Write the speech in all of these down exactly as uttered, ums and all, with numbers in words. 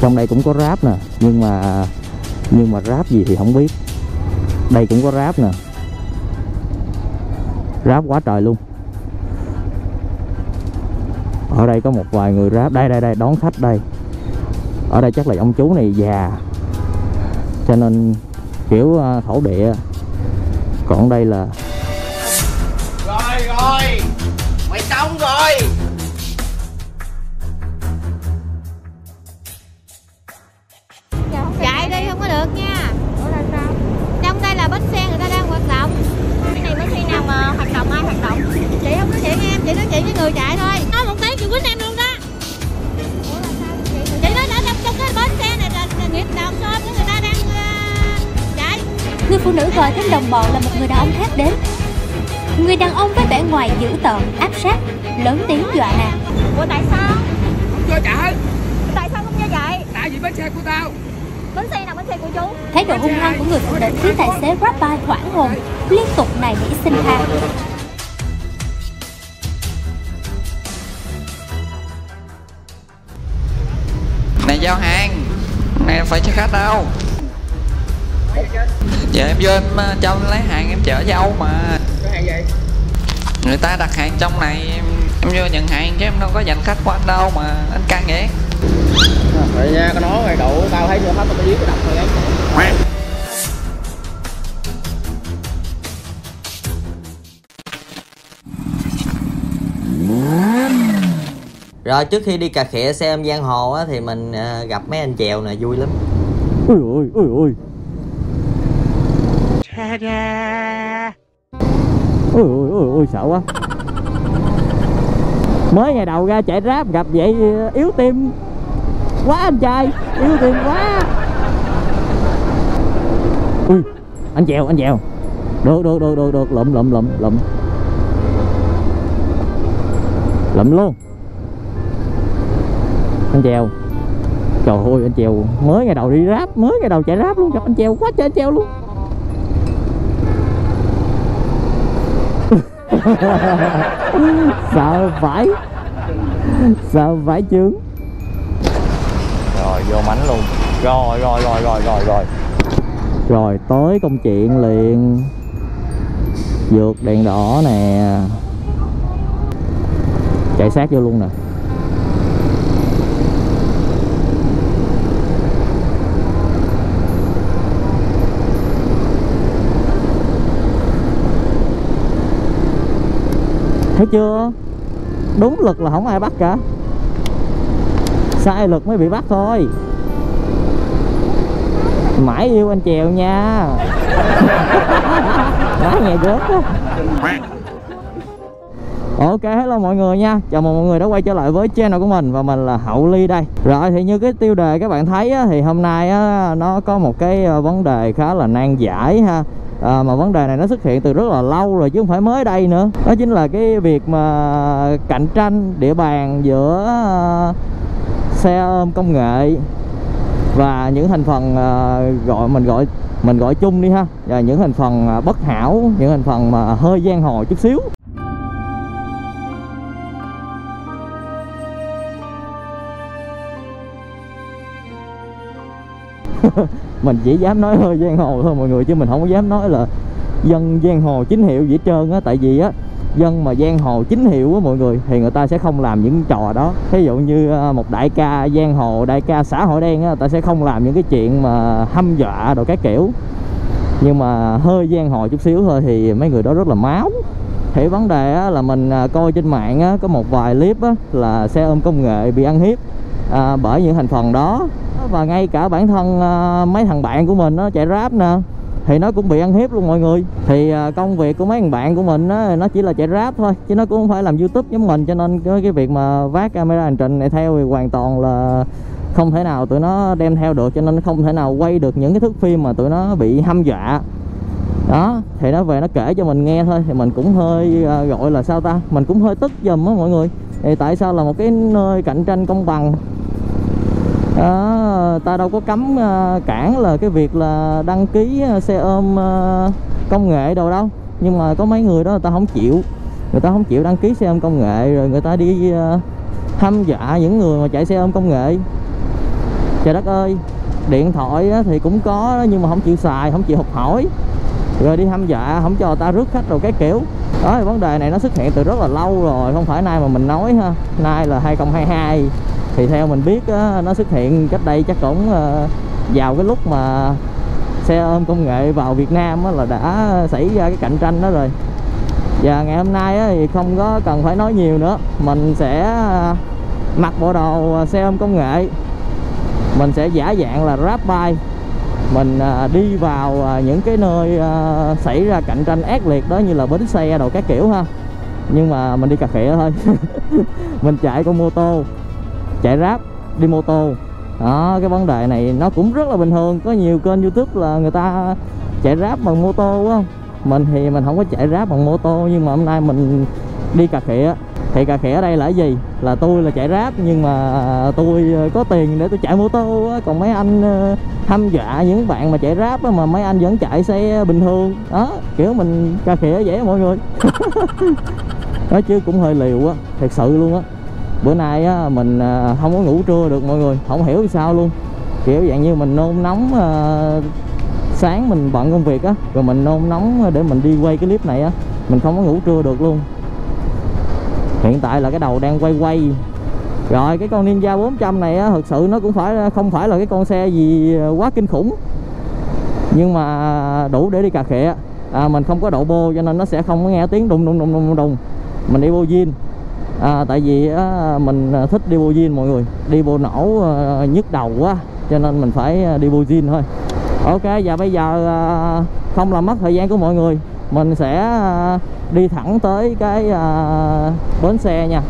Trong đây cũng có Grab nè, nhưng mà nhưng mà Grab gì thì không biết. Đây cũng có Grab nè, Grab quá trời luôn. Ở đây có một vài người Grab, đây đây đây đón khách đây. Ở đây chắc là ông chú này già cho nên kiểu thổ địa. Còn đây là rồi rồi mày xong rồi. Chạy đi không có được nha. Ủa là sao? Trong đây là bến xe người ta đang hoạt động. Cái này mới khi nào mà hoạt động ai hoạt động. Chị không nói chuyện với em, chị nói chuyện với người chạy thôi. Nói một tiếng chị quýnh em luôn đó. Ủa là sao chị? Chị nói ở trong cái bến xe này là nghiệp đoàn xóm của người ta đang chạy. Người phụ nữ gọi thêm đồng bọn là một người đàn ông khác đến. Người đàn ông với vẻ ngoài dữ tợn, áp sát, lớn tiếng dọa nạt. Ủa tại sao? Không cho chạy. Tại sao không cho chạy? Tại vì bến xe của tao. Bến xe nào bến xe của chú. Thái độ hung hăng của người phụ nữ khiến tài xế Grab Bike hoảng hồn, liên tục nài nỉ xin tha. Này giao hàng, này em phải cho khách đâu. Dạ em vô em cho em lấy hàng em chở dâu mà. Cái hàng gì? Người ta đặt hàng trong này em, em vô nhận hàng chứ em đâu có dành khách của anh đâu mà anh can vậy. Rồi nha, có nói rồi đậu, tao thấy vô hết tao giết cái đập rồi đấy. Rồi trước khi đi cà khịa xe ôm giang hồ á, thì mình gặp mấy anh chèo nè, vui lắm. Ui ôi ui ôi. Ta da. Ui ôi ôi ôi sợ quá. Mới ngày đầu ra chạy Grab gặp vậy yếu tim. Quá anh trai, yêu tiền quá. Ui, anh chèo, anh chèo. Được, được, được, được, được, lụm, lụm, lụm, lụm. Lụm luôn. Anh chèo. Trời ơi, anh chèo mới ngày đầu đi Grab, mới ngày đầu chạy Grab luôn, gặp anh chèo quá trời anh chèo luôn. Sợ phải. Sợ phải chướng. Rồi vô mảnh luôn. Rồi rồi rồi rồi rồi rồi. Rồi tới công chuyện liền. Vượt đèn đỏ nè. Chạy sát vô luôn nè. Thấy chưa? Đúng lực là không ai bắt cả. Sai lực mới bị bắt thôi. Mãi yêu anh chèo nha. Mãi nhà rớt đó. Ok, hello mọi người nha. Chào mừng mọi người đã quay trở lại với channel của mình. Và mình là HauLee đây. Rồi thì như cái tiêu đề các bạn thấy á, thì hôm nay á, nó có một cái vấn đề khá là nan giải ha. À, mà vấn đề này nó xuất hiện từ rất là lâu rồi chứ không phải mới đây nữa. Đó chính là cái việc mà cạnh tranh địa bàn giữa xe ôm công nghệ và những thành phần uh, gọi mình gọi mình gọi chung đi ha, và những thành phần uh, bất hảo, những thành phần mà uh, hơi giang hồ chút xíu. Mình chỉ dám nói hơi giang hồ thôi mọi người, chứ mình không có dám nói là dân giang hồ chính hiệu gì hết trơn á. Tại vì á, dân mà giang hồ chính hiệu á mọi người, thì người ta sẽ không làm những trò đó. Thí dụ như một đại ca giang hồ, đại ca xã hội đen á, người ta sẽ không làm những cái chuyện mà hăm dọa đồ cái kiểu. Nhưng mà hơi giang hồ chút xíu thôi thì mấy người đó rất là máu. Thì vấn đề á, là mình coi trên mạng á, có một vài clip á, là xe ôm công nghệ bị ăn hiếp à, bởi những thành phần đó. Và ngay cả bản thân à, mấy thằng bạn của mình á, chạy Grab nè, thì nó cũng bị ăn hiếp luôn mọi người. Thì công việc của mấy thằng bạn của mình đó, nó chỉ là chạy Grab thôi, chứ nó cũng không phải làm YouTube giống mình. Cho nên cái việc mà vác camera hành trình này theo thì hoàn toàn là không thể nào tụi nó đem theo được. Cho nên không thể nào quay được những cái thước phim mà tụi nó bị hăm dọa. Đó, thì nó về nó kể cho mình nghe thôi. Thì mình cũng hơi gọi là sao ta, mình cũng hơi tức giùm á mọi người. Thì tại sao là một cái nơi cạnh tranh công bằng, à, ta đâu có cấm à, cản là cái việc là đăng ký xe ôm à, công nghệ đồ đâu. Nhưng mà có mấy người đó người ta không chịu. Người ta không chịu đăng ký xe ôm công nghệ. Rồi người ta đi à, hăm dọa những người mà chạy xe ôm công nghệ. trời đất ơi. Điện thoại thì cũng có nhưng mà không chịu xài, không chịu học hỏi, rồi đi hăm dạ không cho người ta rước khách rồi cái kiểu đó. Thì vấn đề này nó xuất hiện từ rất là lâu rồi, không phải nay mà mình nói ha, nay là hai không hai hai. Thì theo mình biết á, nó xuất hiện cách đây chắc cũng vào cái lúc mà xe ôm công nghệ vào Việt Nam á, là đã xảy ra cái cạnh tranh đó rồi. Và ngày hôm nay á, thì không có cần phải nói nhiều nữa, mình sẽ mặc bộ đồ xe ôm công nghệ, mình sẽ giả dạng là Grab Bike, mình đi vào những cái nơi xảy ra cạnh tranh ác liệt đó, như là bến xe đồ các kiểu ha. Nhưng mà mình đi cà khịa thôi mình chạy con mô tô, chạy Grab, đi mô tô đó. Cái vấn đề này nó cũng rất là bình thường, có nhiều kênh YouTube là người ta chạy Grab bằng mô tô á. Mình thì mình không có chạy Grab bằng mô tô, nhưng mà hôm nay mình đi cà khịa. Thì cà khịa ở đây là cái gì? Là tôi là chạy Grab, nhưng mà tôi có tiền để tôi chạy mô tô á. Còn mấy anh hăm dọa những bạn mà chạy Grab á, mà mấy anh vẫn chạy xe bình thường đó, kiểu mình cà khịa vậy á mọi người nói chứ cũng hơi liều á, thật sự luôn á. Bữa nay á, mình không có ngủ trưa được mọi người, không hiểu sao luôn. Kiểu dạng như mình nôn nóng, à, sáng mình bận công việc á, rồi mình nôn nóng để mình đi quay cái clip này á, mình không có ngủ trưa được luôn. Hiện tại là cái đầu đang quay quay. Rồi cái con Ninja bốn trăm này á, thực sự nó cũng phải không phải là cái con xe gì quá kinh khủng, nhưng mà đủ để đi cà khịa. à, Mình không có độ bô cho nên nó sẽ không có nghe tiếng đùng đùng đùng đùng đùng. Mình đi bô zin. À, tại vì á, mình thích đi bô zin mọi người, đi bô nổ à, nhức đầu quá, cho nên mình phải đi bô zin thôi. Ok, và bây giờ à, không làm mất thời gian của mọi người, mình sẽ à, đi thẳng tới cái à, bến xe nha.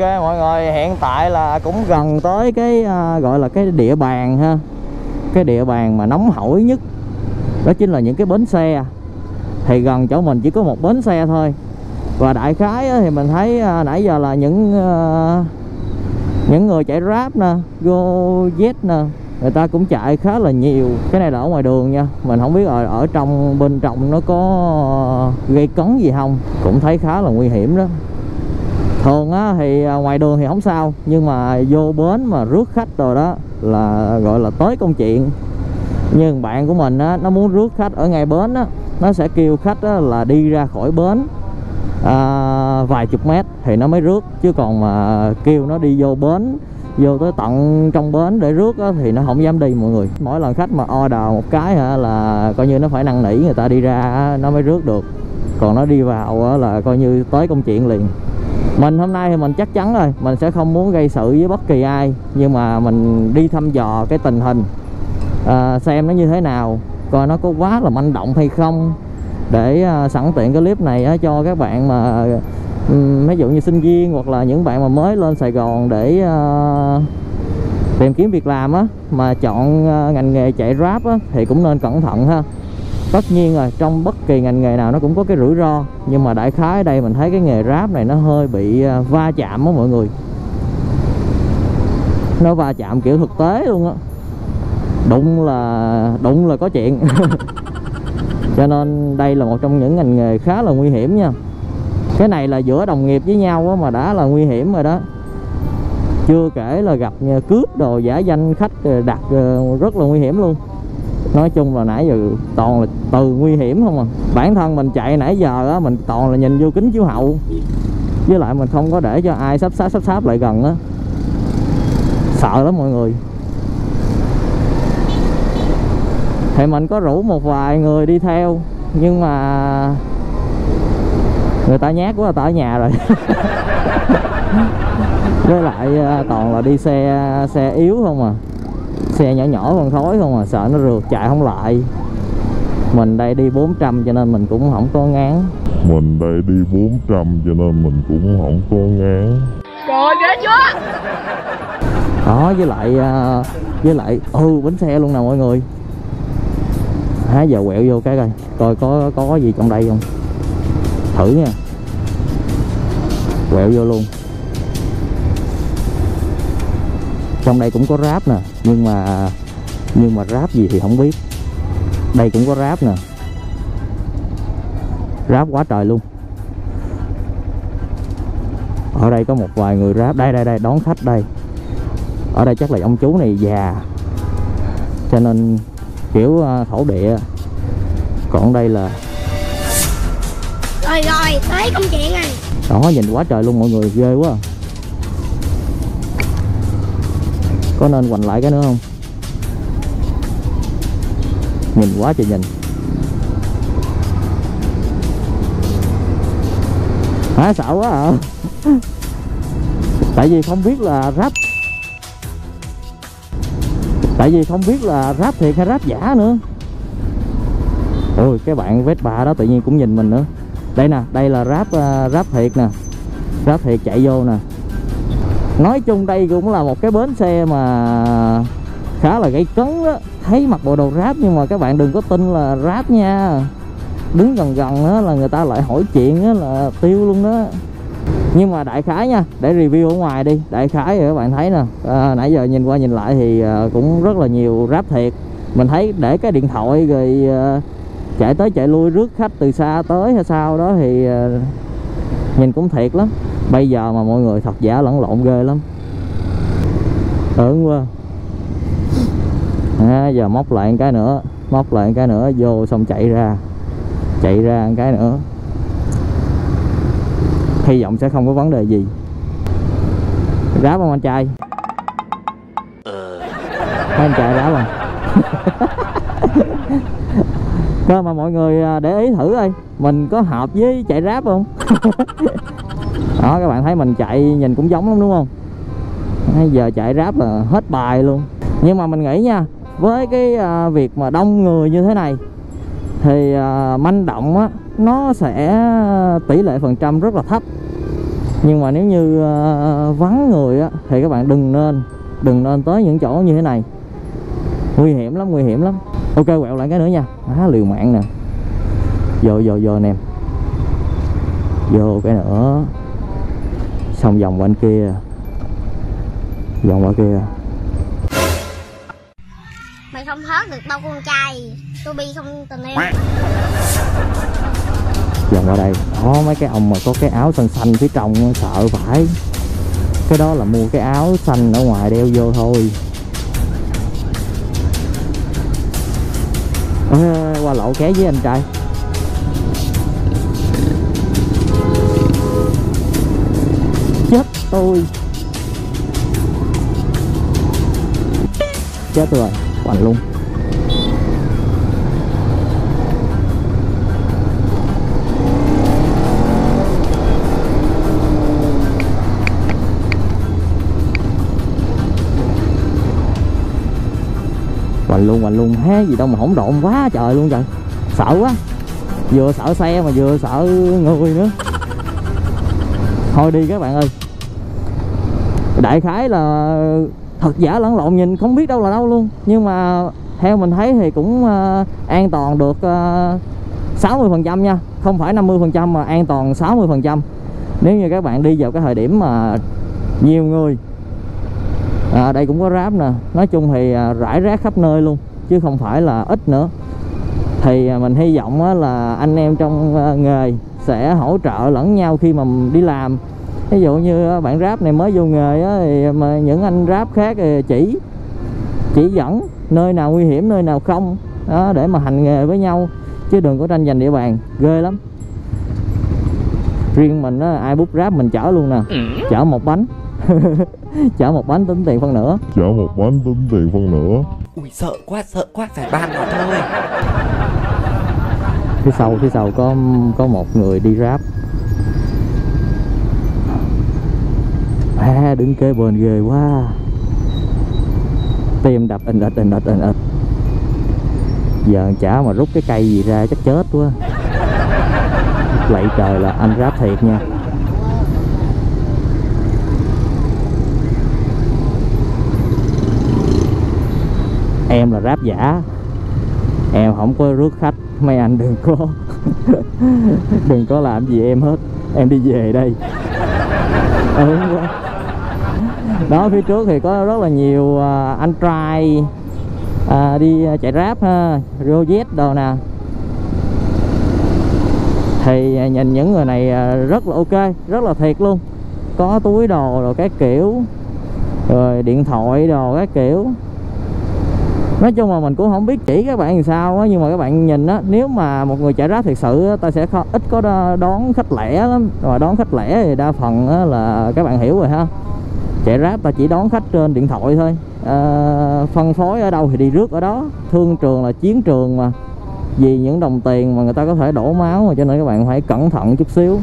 Ok mọi người, hiện tại là cũng gần tới cái à, gọi là cái địa bàn ha. Cái địa bàn mà nóng hổi nhất đó chính là những cái bến xe. Thì gần chỗ mình chỉ có một bến xe thôi. Và đại khái á, thì mình thấy à, nãy giờ là những à, những người chạy Grab nè, GoJet nè, người ta cũng chạy khá là nhiều. Cái này là ở ngoài đường nha, mình không biết ở, ở trong bên trong nó có gây cấn gì không, cũng thấy khá là nguy hiểm đó. Thường á, thì ngoài đường thì không sao, nhưng mà vô bến mà rước khách rồi đó là gọi là tới công chuyện. Nhưng bạn của mình á, nó muốn rước khách ở ngay bến á, nó sẽ kêu khách á, là đi ra khỏi bến à, vài chục mét thì nó mới rước. Chứ còn mà kêu nó đi vô bến, vô tới tận trong bến để rước á, thì nó không dám đi mọi người. Mỗi lần khách mà order một cái hả, là coi như nó phải năn nỉ người ta đi ra nó mới rước được. Còn nó đi vào á, là coi như tới công chuyện liền. Mình hôm nay thì mình chắc chắn rồi, mình sẽ không muốn gây sự với bất kỳ ai, nhưng mà mình đi thăm dò cái tình hình à, xem nó như thế nào, coi nó có quá là manh động hay không. Để à, sẵn tiện cái clip này á, cho các bạn mà um, ví dụ như sinh viên hoặc là những bạn mà mới lên Sài Gòn để à, tìm kiếm việc làm á, mà chọn à, ngành nghề chạy Grab á, thì cũng nên cẩn thận ha. Tất nhiên rồi, trong bất kỳ ngành nghề nào nó cũng có cái rủi ro, nhưng mà đại khái ở đây mình thấy cái nghề Grab này nó hơi bị va chạm á mọi người. Nó va chạm kiểu thực tế luôn á, đụng là đụng là có chuyện cho nên đây là một trong những ngành nghề khá là nguy hiểm nha. Cái này là giữa đồng nghiệp với nhau á, mà đã là nguy hiểm rồi đó. Chưa kể là gặp cướp đồ, giả danh khách đặt rất là nguy hiểm luôn. Nói chung là nãy giờ toàn là từ nguy hiểm không à. Bản thân mình chạy nãy giờ á, mình toàn là nhìn vô kính chiếu hậu, với lại mình không có để cho ai sắp sáp sắp sáp lại gần á, sợ lắm mọi người. Thì mình có rủ một vài người đi theo, nhưng mà người ta nhát quá là ta ở nhà rồi với lại toàn là đi xe xe yếu không à, xe nhỏ nhỏ còn thối không à, sợ nó rượt chạy không lại. Mình đây đi bốn trăm cho nên mình cũng không có ngán. Mình đây đi bốn trăm cho nên mình cũng không có ngán. Trời ghê chưa. Đó, với lại với lại ừ bánh xe luôn nè mọi người. Há giờ quẹo vô cái coi, coi có có gì trong đây không. Thử nha. Quẹo vô luôn. Trong đây cũng có Grab nè, nhưng mà nhưng mà Grab gì thì không biết. Đây cũng có Grab nè. Grab quá trời luôn. Ở đây có một vài người Grab, đây đây đây đón khách đây. Ở đây chắc là ông chú này già cho nên kiểu thổ địa. Còn đây là rồi rồi tới công chuyện này. Đó nhìn quá trời luôn mọi người, ghê quá. Có nên quành lại cái nữa không? Nhìn quá trời nhìn. Hả sợ quá hả? À. Tại vì không biết là ráp. Tại vì không biết là ráp thiệt hay ráp giả nữa. Ôi cái bạn Vespa đó tự nhiên cũng nhìn mình nữa. Đây nè, đây là ráp ráp thiệt nè. Ráp thiệt chạy vô nè. Nói chung đây cũng là một cái bến xe mà khá là gây cấn đó. Thấy mặc bộ đồ Grab nhưng mà các bạn đừng có tin là Grab nha. Đứng gần gần đó là người ta lại hỏi chuyện đó là tiêu luôn đó. Nhưng mà đại khái nha, để review ở ngoài đi. Đại khái các bạn thấy nè, à, nãy giờ nhìn qua nhìn lại thì cũng rất là nhiều Grab thiệt. Mình thấy để cái điện thoại rồi chạy tới chạy lui rước khách từ xa tới hay sao đó thì nhìn cũng thiệt lắm. Bây giờ mà mọi người thật giả lẫn lộn ghê lắm. Tưởng quá. À, giờ móc lại một cái nữa, móc lại một cái nữa vô xong chạy ra, chạy ra một cái nữa. Hy vọng sẽ không có vấn đề gì. Ráp không anh trai? Thấy anh trai ráp không? Cơ mà mọi người để ý thử coi, mình có hợp với chạy ráp không? Đó các bạn thấy mình chạy nhìn cũng giống lắm đúng không? Bây giờ chạy ráp là hết bài luôn. Nhưng mà mình nghĩ nha, với cái uh, việc mà đông người như thế này thì uh, manh động á, nó sẽ tỷ lệ phần trăm rất là thấp. Nhưng mà nếu như uh, vắng người á, thì các bạn đừng nên Đừng nên tới những chỗ như thế này. Nguy hiểm lắm, nguy hiểm lắm. Ok quẹo lại cái nữa nha. Á, liều mạng nè. Vô vô vô nè. Vô cái nữa. Xong vòng bên kia. Vòng qua kia. Mày không hớt được đâu con trai. Tôi bi không tình yêu. Vòng qua đây. Đó mấy cái ông mà có cái áo xanh xanh phía trong sợ phải. Cái đó là mua cái áo xanh ở ngoài đeo vô thôi. Ê, qua lậu ké với anh trai. Chết tôi. Chết tôi rồi. Quành luôn. Quành luôn, quành luôn. Hé gì đâu mà hỗn độn quá trời luôn trời. Sợ quá. Vừa sợ xe mà vừa sợ người nữa. Thôi đi các bạn ơi. Đại khái là thật giả lẫn lộn, nhìn không biết đâu là đâu luôn. Nhưng mà theo mình thấy thì cũng uh, an toàn được uh, sáu mươi phần trăm nha. Không phải năm mươi phần trăm mà an toàn sáu mươi phần trăm. Nếu như các bạn đi vào cái thời điểm mà nhiều người. À, đây cũng có Grab nè. Nói chung thì uh, rải rác khắp nơi luôn, chứ không phải là ít nữa. Thì uh, mình hy vọng uh, là anh em trong uh, nghề sẽ hỗ trợ lẫn nhau khi mà đi làm. Ví dụ như bạn Grab này mới vô nghề á, thì mà những anh Grab khác thì chỉ chỉ dẫn nơi nào nguy hiểm, nơi nào không đó, để mà hành nghề với nhau, chứ đừng có tranh giành địa bàn, ghê lắm. Riêng mình á, ai bút Grab mình chở luôn nè. Chở một bánh. Chở một bánh tính tiền phân nữa. Chở một bánh tính tiền phân nữa. Ui sợ quá, sợ quá, phải ban vào thôi. Phía sau, phía sau có có một người đi Grab. À, đứng kế bên ghê quá. Tim đập in ịch in ịch in ịch. giờ chả mà rút cái cây gì ra chắc chết quá. Lạy trời là anh Grab thiệt nha. Em là Grab giả, em không có rước khách, mấy anh đừng có đừng có làm gì em hết, em đi về đây. Ừ, đó, phía trước thì có rất là nhiều anh trai à, đi chạy Grab ha, Rojet đồ nè, thì nhìn những người này rất là ok, rất là thiệt luôn, có túi đồ rồi các kiểu, rồi điện thoại đồ các kiểu. Nói chung là mình cũng không biết chỉ các bạn làm sao á, nhưng mà các bạn nhìn á, nếu mà một người chạy Grab thật sự ta sẽ khó, ít có đón khách lẻ lắm. Rồi đón khách lẻ thì đa phần á, là các bạn hiểu rồi ha, chạy Grab ta chỉ đón khách trên điện thoại thôi, à, phân phối ở đâu thì đi rước ở đó, thương trường là chiến trường mà, vì những đồng tiền mà người ta có thể đổ máu mà, cho nên các bạn phải cẩn thận chút xíu.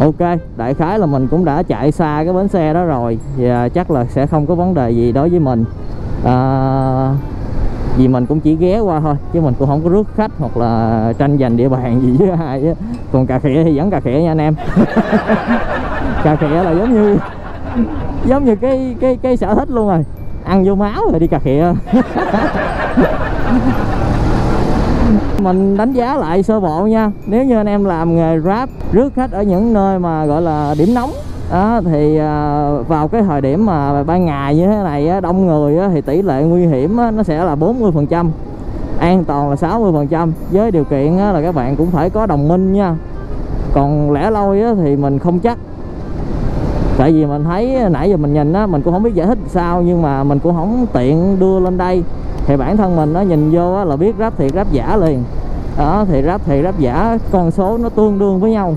Ok, đại khái là mình cũng đã chạy xa cái bến xe đó rồi và chắc là sẽ không có vấn đề gì đối với mình. À, vì mình cũng chỉ ghé qua thôi chứ mình cũng không có rước khách hoặc là tranh giành địa bàn gì với ai á. Còn cà khịa thì vẫn cà khịa nha anh em. Cà khịa là giống như giống như cái cái cái sở thích luôn rồi, ăn vô máu rồi đi cà khịa. Mình đánh giá lại sơ bộ nha, nếu như anh em làm nghề Grab rước khách ở những nơi mà gọi là điểm nóng đó, thì vào cái thời điểm mà ban ngày như thế này đông người thì tỷ lệ nguy hiểm nó sẽ là bốn mươi phần trăm, an toàn là sáu mươi phần trăm, với điều kiện là các bạn cũng phải có đồng minh nha. Còn lẻ loi thì mình không chắc, tại vì mình thấy nãy giờ mình nhìn á, mình cũng không biết giải thích sao, nhưng mà mình cũng không tiện đưa lên đây, thì bản thân mình nó nhìn vô là biết Grab thiệt Grab giả liền đó. Thì Grab thiệt Grab giả con số nó tương đương với nhau,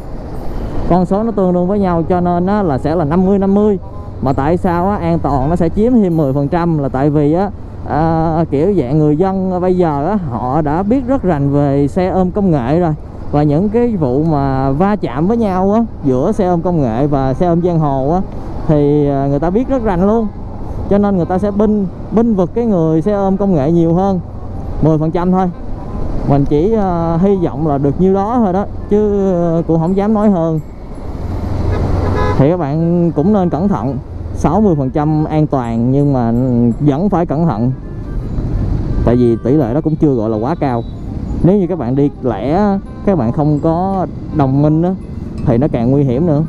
con số nó tương đương với nhau cho nên á, là sẽ là năm mươi năm mươi. Mà tại sao á, an toàn nó sẽ chiếm thêm mười phần trăm là tại vì á, à, kiểu dạng người dân bây giờ á, họ đã biết rất rành về xe ôm công nghệ rồi, và những cái vụ mà va chạm với nhau á, giữa xe ôm công nghệ và xe ôm giang hồ á, thì người ta biết rất rành luôn, cho nên người ta sẽ binh binh vực cái người xe ôm công nghệ nhiều hơn mười phần trăm thôi. Mình chỉ uh, hy vọng là được nhiêu đó thôi đó, chứ cũng không dám nói hơn. Thì các bạn cũng nên cẩn thận, sáu mươi phần trăm an toàn nhưng mà vẫn phải cẩn thận, tại vì tỷ lệ đó cũng chưa gọi là quá cao. Nếu như các bạn đi lẻ, các bạn không có đồng minh đó, thì nó càng nguy hiểm nữa.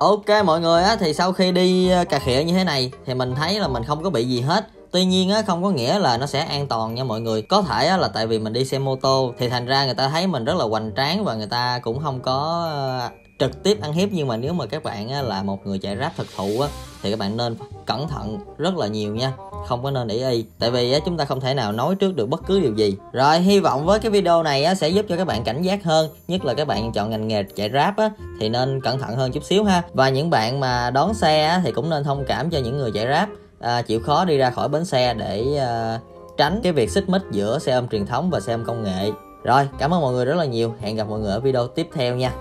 Ok mọi người á, thì sau khi đi cà khịa như thế này thì mình thấy là mình không có bị gì hết. Tuy nhiên á, không có nghĩa là nó sẽ an toàn nha mọi người. Có thể á, là tại vì mình đi xe mô tô thì thành ra người ta thấy mình rất là hoành tráng và người ta cũng không có trực tiếp ăn hiếp. Nhưng mà nếu mà các bạn á, là một người chạy Grab thực thụ á, thì các bạn nên cẩn thận rất là nhiều nha, không có nên để ý, tại vì á, chúng ta không thể nào nói trước được bất cứ điều gì. Rồi hy vọng với cái video này á, sẽ giúp cho các bạn cảnh giác hơn, nhất là các bạn chọn ngành nghề chạy Grab á, thì nên cẩn thận hơn chút xíu ha. Và những bạn mà đón xe á, thì cũng nên thông cảm cho những người chạy Grab à, chịu khó đi ra khỏi bến xe để à, tránh cái việc xích mích giữa xe ôm truyền thống và xe ôm công nghệ. Rồi, cảm ơn mọi người rất là nhiều, hẹn gặp mọi người ở video tiếp theo nha.